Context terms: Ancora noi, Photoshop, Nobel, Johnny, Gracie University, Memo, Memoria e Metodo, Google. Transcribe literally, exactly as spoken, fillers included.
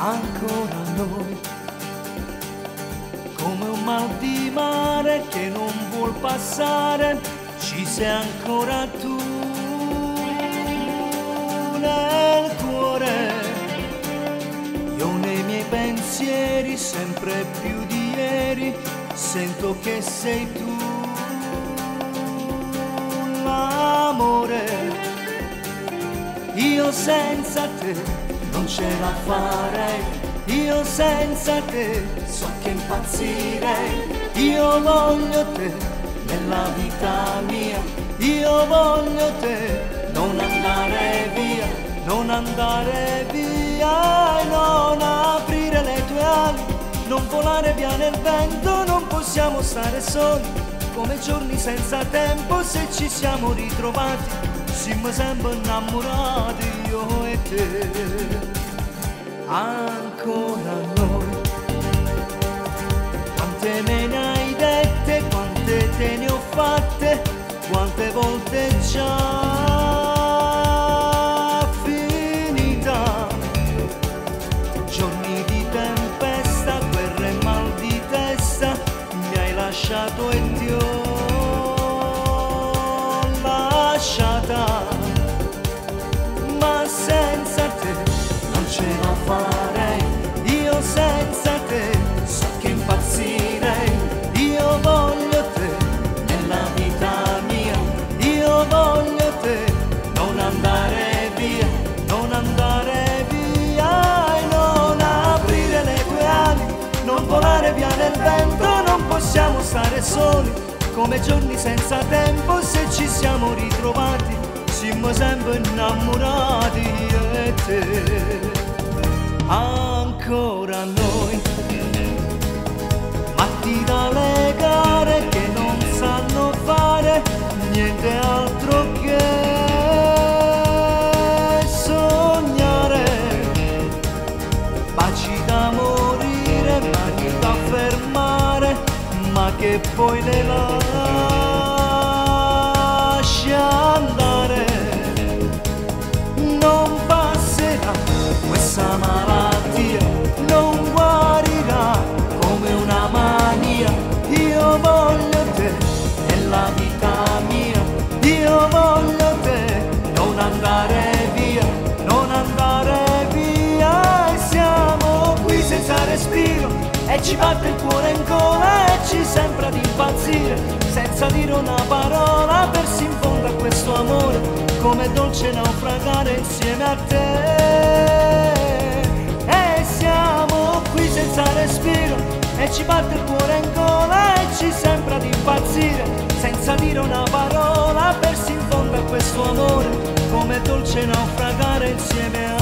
ancora noi, come un mal di mare che non vuol passare, ci sei ancora tu nel cuore, io nei miei pensieri sempre più di ieri, sento che sei tu l'amore, io senza te non ce la farei, io senza te so che impazzirei, io voglio te nella vita mia, io voglio te, non andare via, non andare via, e non aprire le tue ali, non volare via nel vento, non possiamo stare soli, come giorni senza tempo se ci siamo ritrovati, siamo sempre innamorati io e te, ancora noi, quante me ne hai dette, quante te ne ho fatte, quante volte già finita, giorni di tempesta, guerra e mal di testa, mi hai lasciato e ti ho lasciata, ma senza te non ce la farei, io senza te so che impazzirei, io voglio te nella vita mia, io voglio te, non andare via, non andare via, e non aprire le tue ali, non volare via nel vento, non possiamo stare soli, come giorni senza tempo se ci siamo ritrovati, siamo sempre innamorati io e te, ancora noi, matti dalle gare che non sanno fare niente altro che sognare, baci da morire, mani da fermare, ma che poi ne la e ci batte il cuore in gola e ci sembra di impazzire, senza dire una parola, persi in fondo a questo amore, come dolce naufragare insieme a te, e siamo qui senza respiro, e ci batte il cuore in gola e ci sembra di impazzire, senza dire una parola, persi in fondo a questo amore, come dolce naufragare insieme a te.